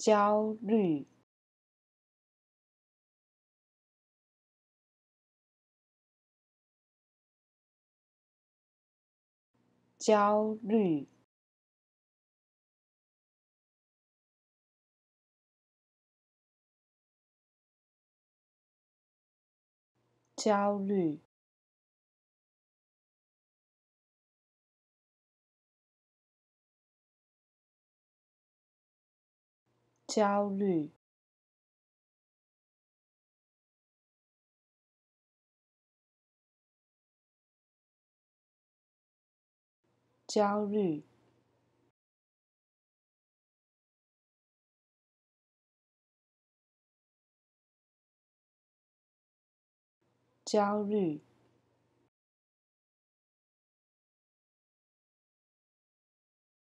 焦虑，焦虑，焦虑，焦虑，焦虑，焦虑。